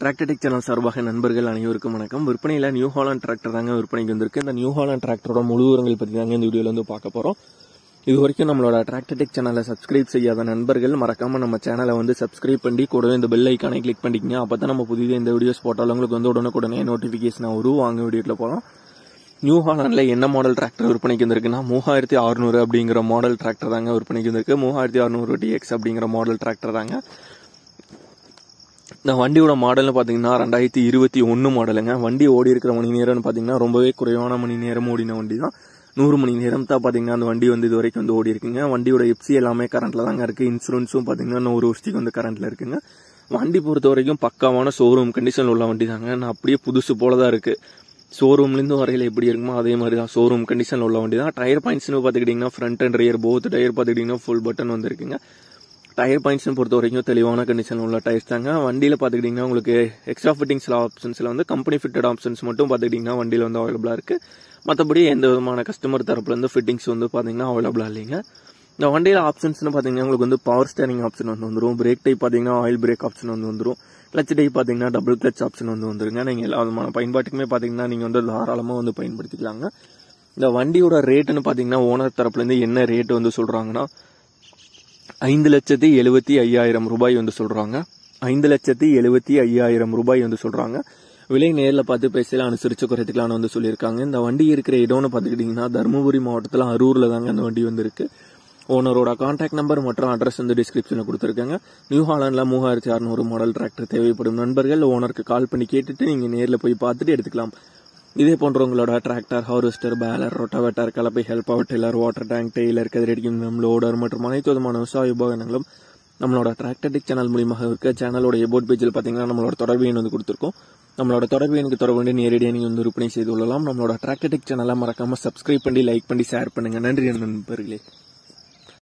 Tractor Tech Channel சார்பாக நண்பர்கள் அனைவருக்கும் வணக்கம். விற்பனையில் நியூ ஹாலண்ட் டிராக்டர் தாங்க விற்பனைக்கு வந்திருக்கு. இந்த நியூ ஹாலண்ட் டிராக்டரோட முழுவரங்கள் பத்தி தாங்க இந்த வீடியோல வந்து பார்க்க போறோம். இது வரைக்கும் நம்மளோட Tractor Tech Channel சப்ஸ்கிரைப் செய்யாத நண்பர்கள் மறக்காம நம்ம சேனலை வந்து சப்ஸ்கிரைப் பண்ணி கூடவே இந்த பெல் ஐகானை கிளிக் பண்ணிக்கங்க. அப்பதான் நம்ம புதிய இந்த வீடியோஸ் போட்டாலும் உங்களுக்கு வந்து உடனே நோட்டிபிகேஷன் வரும். வாங்க வீடியோல போலாம். நியூ ஹாலண்ட்ல என்ன மாடல் டிராக்டர் விற்பனைக்கு வந்திருக்குன்னா 3600 அப்படிங்கிற மாடல் டிராக்டர் தாங்க விற்பனைக்கு வந்திருக்கு. 3600 TX அப்படிங்கிற மாடல் டிராக்டர் தாங்க. இந்த வண்டியோட மாடல்னு பார்த்தீங்கன்னா 2021 மாடலுங்க. வண்டி ஓடி இருக்கிற மணி நேரம்னு பார்த்தீங்கன்னா ரொம்பவே குறைவான மணி நேரம் ஓடின வண்டி தான். 100 மணி நேரம் தான் பார்த்தீங்கன்னா அந்த வண்டி வந்து இது வரைக்கும் வந்து ஓடி இருக்குங்க. வண்டியோட எஃப்சி எல்லாமே கரண்ட்ல தாங்க இருக்கு. இன்சூரன்ஸும் பார்த்தீங்கன்னா இன்னும் 1 வருஷத்துக்கு வந்து கரண்ட்ல இருக்குங்க. வண்டி பொறுத்த வரைக்கும் பக்காவான ஷோரூம் கண்டிஷன் உள்ள வண்டி தாங்க. நான் அப்படியே புதுசு போலதான் இருக்கு. ஷோரூம்லேருந்து வரையில் எப்படி இருக்குமோ அதே மாதிரி தான் ஷோரூம் கண்டிஷன் உள்ள வண்டி தான். டயர் பாயிண்ட்ஸ்னு பார்த்துக்கிட்டிங்கன்னா front and rear both tyre பார்த்துக்கிட்டிங்கன்னா ஃபுல் பட்டன் வந்துருக்குங்க. டயர் பாயிண்ட்ஸ்னு பொறுத்த வரைக்கும் தெளிவான கண்டிஷன் உள்ள டயர்ஸ் தாங்க. வண்டியில் பார்த்துக்கிட்டிங்கன்னா உங்களுக்கு எக்ஸ்ட்ரா ஃபிட்டிங்ஸில் ஆப்ஷன்ஸில் வந்து கம்பெனி ஃபிட்டட் ஆப்ஷன்ஸ் மட்டும் பார்த்துக்கிட்டிங்கன்னா வண்டியில் வந்து அவைலபிளாக இருக்குது. மற்றபடி எந்த விதமான கஸ்டமர் தரப்புலேருந்து ஃபிட்டிங்ஸ் வந்து பார்த்திங்கன்னா அவைலபிளாக இல்லைங்க. இந்த வண்டியில் ஆப்ஷன்ஸ்னு பார்த்தீங்கன்னா உங்களுக்கு வந்து பவர் ஸ்டேரிங் ஆப்ஷன் வந்து வந்துடும். பிரேக் டைப் பார்த்தீங்கன்னா ஆயில் பிரேக் ஆப்ஷன் வந்து வந்துடும். கிளச் டைப் பார்த்தீங்கன்னா டபுள் கிளச் ஆப்ஷன் வந்து வந்துருங்க. நீங்கள் எல்லா விதமான பயன்பாட்டுக்குமே பார்த்தீங்கன்னா நீங்கள் வந்து தாராளமாக வந்து பயன்படுத்திக்கலாங்க. இந்த வண்டியோட ரேட்டுன்னு பார்த்தீங்கன்னா ஓனர் தரப்புலேருந்து என்ன ரேட்டு வந்து சொல்கிறாங்கன்னா 5,75,000 ரூபாய் வந்து சொல்கிறாங்க. 5,75,000 ரூபாய் வந்து சொல்கிறாங்க. விலை நேரில் பார்த்து பேசலாம், அனுசரிச்சு குறைத்துக்கலான்னு வந்து சொல்லியிருக்காங்க. இந்த வண்டி இருக்கிற இடம்னு பார்த்துக்கிட்டிங்கன்னா தருமபுரி மாவட்டத்தில் அரூரில் தாங்க அந்த வண்டி வந்து இருக்கு. ஓனரோட கான்டாக்ட் நம்பர் மற்றும் அட்ரஸ் வந்து டிஸ்கிரிப்ஷனில் கொடுத்துருக்காங்க. நியூ ஹாலண்ட்ல 3600 மாடல் டிராக்டர் தேவைப்படும் நண்பர்கள் ஓனருக்கு கால் பண்ணி கேட்டுட்டு நீங்கள் நேரில் போய் பார்த்துட்டு எடுத்துக்கலாம். இதே போன்றவங்களோட டிராக்டர், ஹார்வெஸ்டர், பேலர், ரொட்டவேட்டர், கலப்பை, ஹெல்பவர் டில்லர், வாட்டர் டேங்க், டெய்லர், கதிரடிக்கும் லோடர் மற்றும் அனைத்து விதமான விவசாய உபகரணங்களும் நம்மளோட Tractor Tech Channel மூலியமாக இருக்க. சேனலோட எபோட் பேஜில் பார்த்தீங்கன்னா நம்மளோட தொடர்பு எண் வந்து கொடுத்துருக்கோம். நம்மளோட தொடர்பு எனக்கு தொடர்பு வந்து நேரடியாக நீங்கள் வந்து விற்பனை செய்து கொள்ளலாம். நம்மளோட Tractor Tech Channலை மறக்காம சப்ஸ்கிரைப் பண்ணி லைக் பண்ணி ஷேர் பண்ணுங்க. நன்றி நண்பர்களே.